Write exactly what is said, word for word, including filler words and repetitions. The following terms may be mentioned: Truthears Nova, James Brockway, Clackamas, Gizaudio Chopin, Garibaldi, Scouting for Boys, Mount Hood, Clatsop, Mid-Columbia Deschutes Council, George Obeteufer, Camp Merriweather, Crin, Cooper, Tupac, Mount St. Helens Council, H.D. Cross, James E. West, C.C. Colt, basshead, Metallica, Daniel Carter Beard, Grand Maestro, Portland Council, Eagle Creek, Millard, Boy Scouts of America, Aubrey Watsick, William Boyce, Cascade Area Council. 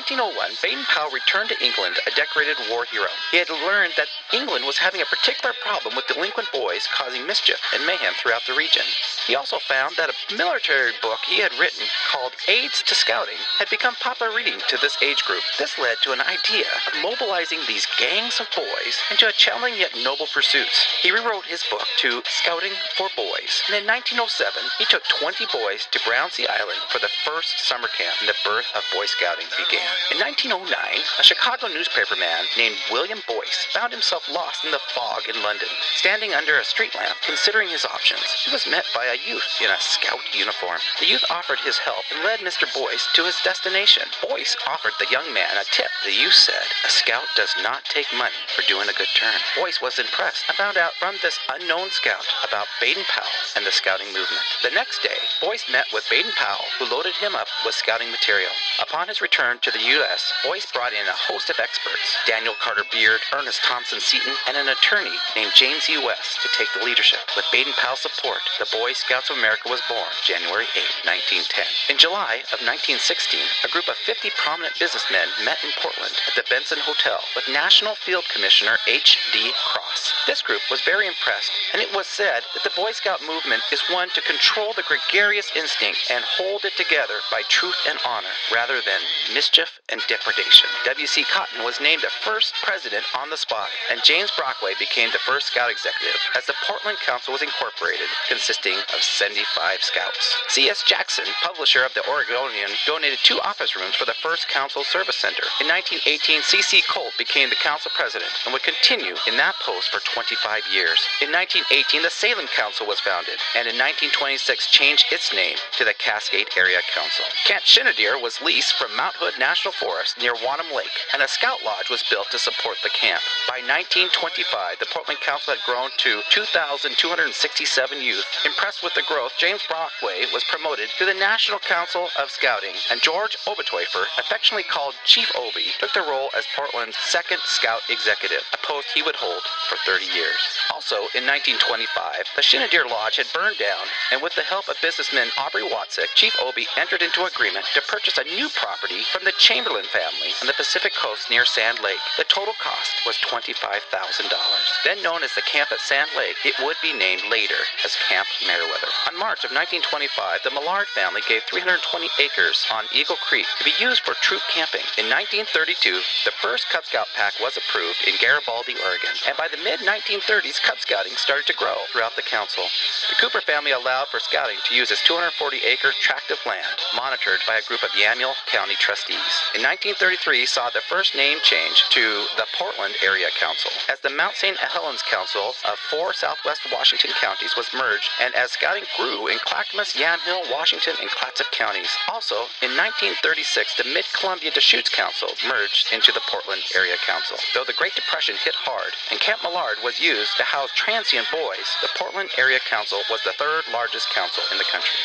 nineteen oh one, Baden-Powell returned to England a decorated war hero. He had learned that England was having a particular problem with delinquent boys causing mischief and mayhem throughout the region. He also found that a military book he had written called Aids to Scouting had become popular reading to this age group. This led to an idea of mobilizing these gangs of boys into a challenging yet noble pursuits. He rewrote his book to Scouting for Boys, and in nineteen oh seven, he took twenty boys to Brownsea Island for the first summer camp, and the birth of Boy Scouting began. In nineteen oh nine, a Chicago newspaper man named William Boyce found himself lost in the fog in London, standing under a street lamp, considering his options. He was met by a youth in a scout uniform. The youth offered his help and led Mister Boyce to his destination. Boyce offered the young man a tip. The youth said, "A scout does not take money for doing a good turn." Boyce was impressed and found out from this unknown scout about Baden-Powell and the scouting movement. The next day, Boyce met with Baden-Powell, who loaded him up with scouting material. Upon his return to the U S, Boyce brought in a host of experts, Daniel Carter Beard, Ernest Thompson Seton, and an attorney named James E. West to take the leadership. With Baden-Powell's support, the Boy Scouts of America was born January eighth, nineteen ten. In July of nineteen sixteen, a group of fifty prominent businessmen met in Portland at the Benson Hotel with National Field Commissioner H D Cross. This group was very impressed, and it was said that the Boy Scout movement is one to control the gregarious instinct and hold it together by truth and honor, rather than mischief and depredation. W C Cotton was named the first president on the spot, and James Brockway became the first scout executive as the Portland Council was incorporated, consisting of seventy-five scouts. C S Jackson, publisher of the Oregonian, donated two office rooms for the first council service center. In nineteen eighteen, C C Colt became the council president and would continue in that post for twenty-five years. In nineteen eighteen, the Salem Council was founded, and in nineteen twenty-six changed its name to the Cascade Area Council. Camp Shenandier was leased from Mount Hood National Forest near Wanham Lake, and a scout lodge was built to support the camp. By nineteen twenty-five, the Portland Council had grown to two thousand two hundred sixty-seven youth. Impressed with the growth, James Brockway was promoted to the National Council of Scouting, and George Obeteufer, affectionately called Chief Obie, took the role as Portland's second scout executive, a post he would hold for thirty years. Also, in nineteen twenty-five, the Shenandier Lodge had burned down, and with the help of businessman Aubrey Watsick, Chief Obie entered into agreement to purchase a new property from the Chamberlain family on the Pacific coast near Sand Lake. The total cost was twenty-five thousand dollars. Then known as the camp at Sand Lake, it would be named later as Camp Merriweather. On March of nineteen twenty-five, the Millard family gave three hundred twenty acres on Eagle Creek to be used for troop camping. In nineteen thirty-two, the first Cub Scout pack was approved in Garibaldi, Oregon, and by the mid nineteen thirties, Cub Scouting started to grow throughout the council. The Cooper family allowed for scouting to use its two hundred forty acre tract of land, monitored by a group of Yamhill County trustees. In nineteen thirty-three, saw the first name change to the Portland Area Council, as the Mount Saint Helens Council of four southwest Washington counties was merged, and as scouting grew in Clackamas, Yamhill, Washington, and Clatsop counties. Also, in nineteen thirty-six, the Mid-Columbia Deschutes Council merged into the Portland Area Council. Though the Great Depression hit hard, and Camp Millard was used to house transient boys, the Portland Area Council was the third largest council in the country.